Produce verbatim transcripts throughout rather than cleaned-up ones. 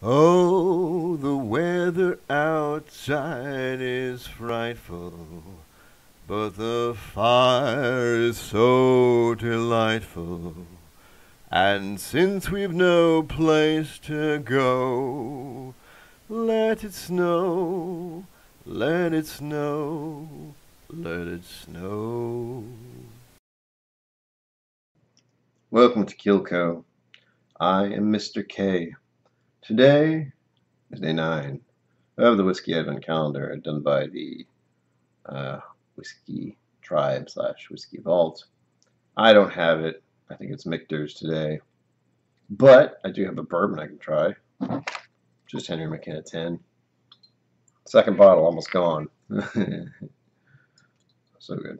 Oh, the weather outside is frightful, but the fire is so delightful, and since we've no place to go, let it snow, let it snow, let it snow. Welcome to Kilco. I am Mister K. Today is day nine of the Whiskey Advent Calendar, done by the uh, Whiskey Tribe slash Whiskey Vault. I don't have it. I think it's Michter's today. But I do have a bourbon I can try. Just Henry McKenna ten. Second bottle, almost gone. So good.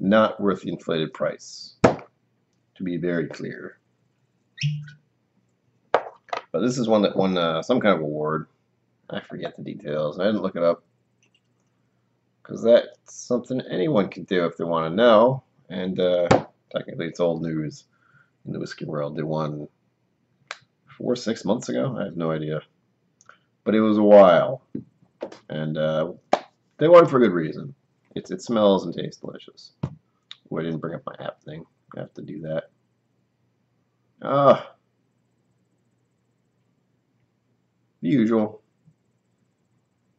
Not worth the inflated price, to be very clear. But this is one that won uh, some kind of award. I forget the details. I didn't look it up, because that's something anyone can do if they want to know. And uh, technically it's old news in the whiskey world. They won four, six months ago? I have no idea. But it was a while. And uh, they won for good reason. It's, it smells and tastes delicious. Oh, I didn't bring up my app thing. I have to do that. Ah. The usual.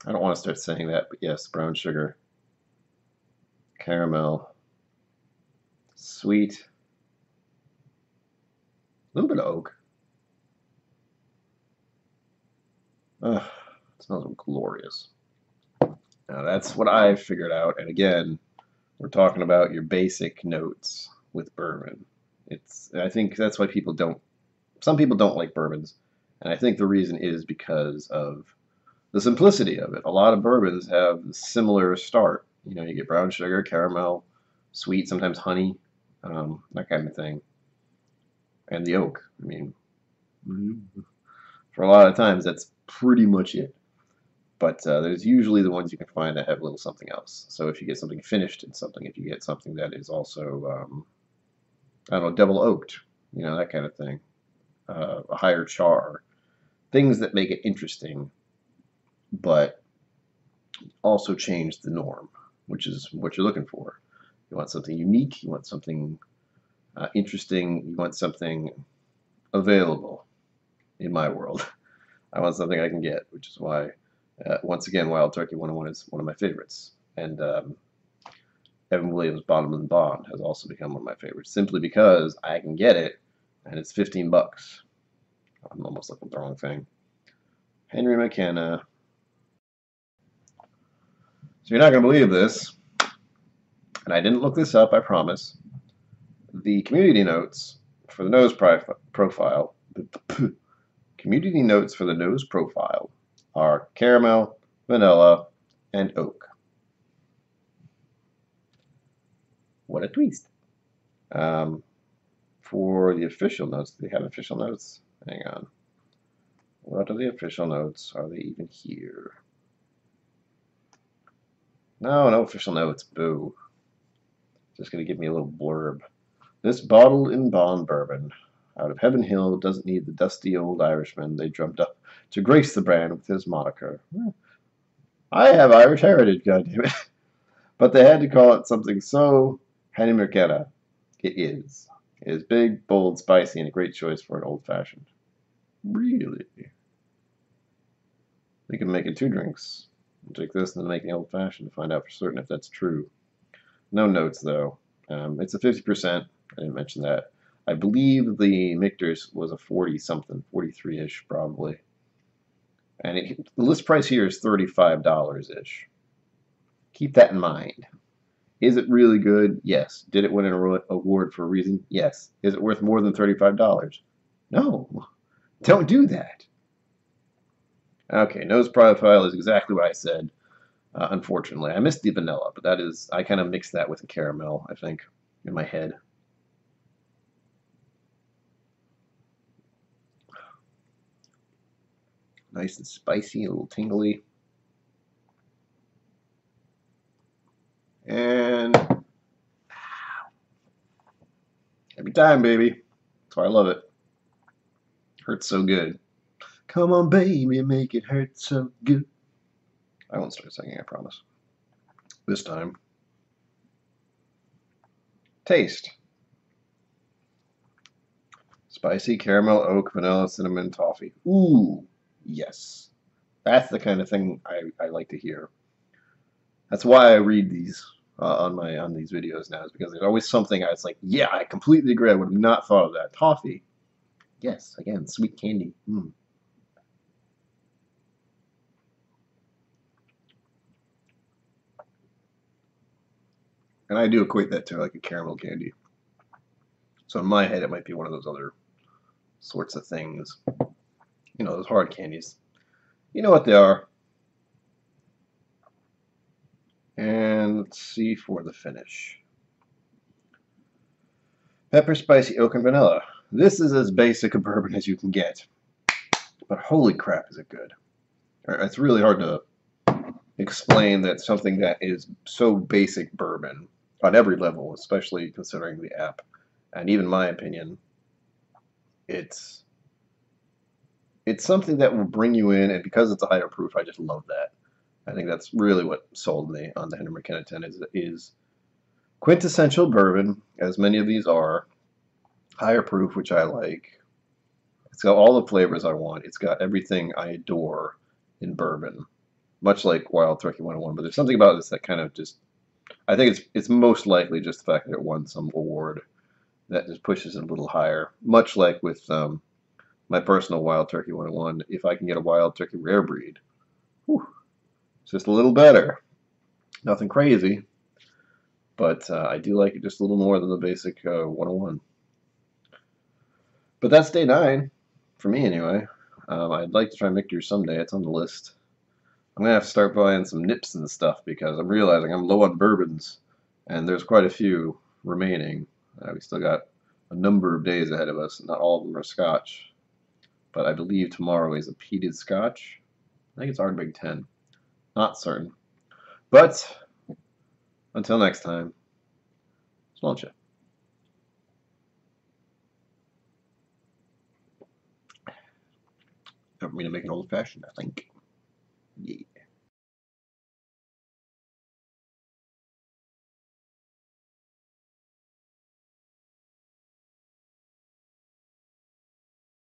I don't want to start saying that, but yes, brown sugar. Caramel. Sweet. A little bit of oak. Ugh, it smells glorious. Now that's what I figured out, and again, we're talking about your basic notes with bourbon. It's, I think that's why people don't, some people don't like bourbons, and I think the reason is because of the simplicity of it. A lot of bourbons have a similar start. You know, you get brown sugar, caramel, sweet, sometimes honey, um, that kind of thing, and the oak. I mean, for a lot of times, that's pretty much it. But uh, there's usually the ones you can find that have a little something else. So if you get something finished in something, if you get something that is also, um, I don't know, double oaked, you know, that kind of thing, uh, a higher char, things that make it interesting, but also change the norm, which is what you're looking for. You want something unique, you want something uh, interesting, you want something available. In my world, I want something I can get, which is why, uh, once again, Wild Turkey one oh one is one of my favorites. And um, Evan Williams' Bottom and Bond has also become one of my favorites, simply because I can get it, and it's fifteen bucks. I'm almost looking at the wrong thing. Henry McKenna. So you're not going to believe this, and I didn't look this up, I promise. The community notes for the nose profi profile... Community notes for the nose profile are caramel, vanilla, and oak. What a twist. Um, for the official notes, do they have official notes? Hang on. What are the official notes? Are they even here? No, no official notes. Boo. Just going to give me a little blurb. This bottled in bond bourbon out of Heaven Hill doesn't need the dusty old Irishman they drummed up to grace the brand with his moniker. I have Irish heritage, goddammit. But they had to call it something, so Henry McKenna it is. It is big, bold, spicy, and a great choice for an old-fashioned. Really? We can make it two drinks. We'll take this and then make an old-fashioned to find out for certain if that's true. No notes, though. Um, it's a fifty percent. I didn't mention that. I believe the Michter's was a forty-something, forty-three-ish probably. And it, the list price here is thirty-five dollars-ish. Keep that in mind. Is it really good? Yes. Did it win an award for a reason? Yes. Is it worth more than thirty-five dollars? No. Don't do that. Okay, nose profile is exactly what I said, uh, unfortunately. I missed the vanilla, but that is, I kind of mixed that with the caramel, I think, in my head. Nice and spicy, a little tingly. And every time, baby. That's why I love it. Hurts so good. Come on, baby, make it hurt so good. I won't start singing, I promise. This time. Taste. Spicy, caramel, oak, vanilla, cinnamon, toffee. Ooh, yes. That's the kind of thing I, I like to hear. That's why I read these uh, on my on these videos now, is because there's always something I was like, yeah, I completely agree. I would have not thought of that. Toffee. Yes, again, sweet candy. Mm. And I do equate that to like a caramel candy. So in my head, it might be one of those other sorts of things. You know, those hard candies. You know what they are. And let's see for the finish. Pepper, spicy, oak, and vanilla. This is as basic a bourbon as you can get. But holy crap, is it good. It's really hard to explain that something that is so basic bourbon on every level, especially considering the app. And even my opinion, it's it's something that will bring you in, and because it's a higher proof, I just love that. I think that's really what sold me on the Henry McKenna ten is is quintessential bourbon, as many of these are, higher proof, which I like. It's got all the flavors I want. It's got everything I adore in bourbon, much like Wild Turkey one oh one. But there's something about this that kind of just, I think it's it's most likely just the fact that it won some award. That just pushes it a little higher, much like with um, my personal Wild Turkey one oh one. If I can get a Wild Turkey rare breed, whew, it's just a little better. Nothing crazy, but uh, I do like it just a little more than the basic uh, one oh one. But that's day nine, for me anyway. Um, I'd like to try Michter's someday. It's on the list. I'm going to have to start buying some nips and stuff because I'm realizing I'm low on bourbons, and there's quite a few remaining. Uh, we still got a number of days ahead of us. Not all of them are Scotch, but I believe tomorrow is a peated Scotch. I think it's Ardbeg ten. Not certain. But until next time, sláinte. I mean, to make an old fashioned, I think.